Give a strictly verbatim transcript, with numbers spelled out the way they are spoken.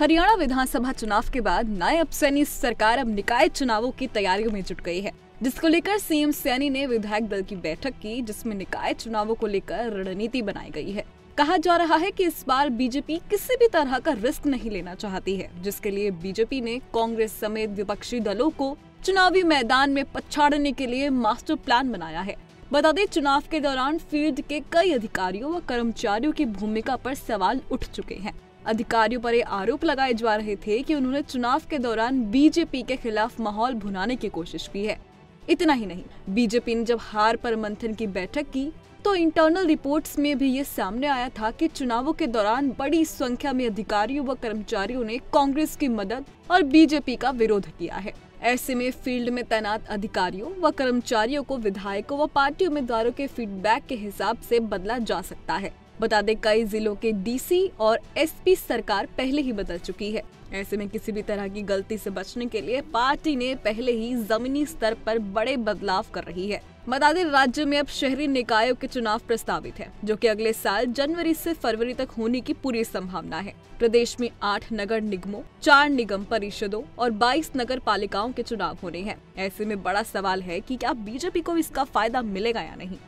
हरियाणा विधानसभा चुनाव के बाद नायब सैनी सरकार अब निकाय चुनावों की तैयारियों में जुट गई है, जिसको लेकर सीएम सैनी ने विधायक दल की बैठक की, जिसमें निकाय चुनावों को लेकर रणनीति बनाई गई है। कहा जा रहा है कि इस बार बीजेपी किसी भी तरह का रिस्क नहीं लेना चाहती है, जिसके लिए बीजेपी ने कांग्रेस समेत विपक्षी दलों को चुनावी मैदान में पछाड़ने के लिए मास्टर प्लान बनाया है। बता दें, चुनाव के दौरान फील्ड के कई अधिकारियों व कर्मचारियों की भूमिका पर सवाल उठ चुके हैं। अधिकारियों पर ये आरोप लगाए जा रहे थे कि उन्होंने चुनाव के दौरान बीजेपी के खिलाफ माहौल भुनाने की कोशिश की है। इतना ही नहीं, बीजेपी ने जब हार पर मंथन की बैठक की तो इंटरनल रिपोर्ट्स में भी ये सामने आया था कि चुनावों के दौरान बड़ी संख्या में अधिकारियों व कर्मचारियों ने कांग्रेस की मदद और बीजेपी का विरोध किया है। ऐसे में फील्ड में तैनात अधिकारियों व कर्मचारियों को विधायकों व पार्टी उम्मीदवारों के फीडबैक के हिसाब से बदला जा सकता है। बता दें, कई जिलों के डीसी और एसपी सरकार पहले ही बदल चुकी है। ऐसे में किसी भी तरह की गलती से बचने के लिए पार्टी ने पहले ही जमीनी स्तर पर बड़े बदलाव कर रही है। बता दें, राज्य में अब शहरी निकायों के चुनाव प्रस्तावित है, जो कि अगले साल जनवरी से फरवरी तक होने की पूरी संभावना है। प्रदेश में आठ नगर निगमों, चार निगम परिषदों और बाईस नगर पालिकाओं के चुनाव होने हैं। ऐसे में बड़ा सवाल है कि क्या बीजेपी को इसका फायदा मिलेगा या नहीं।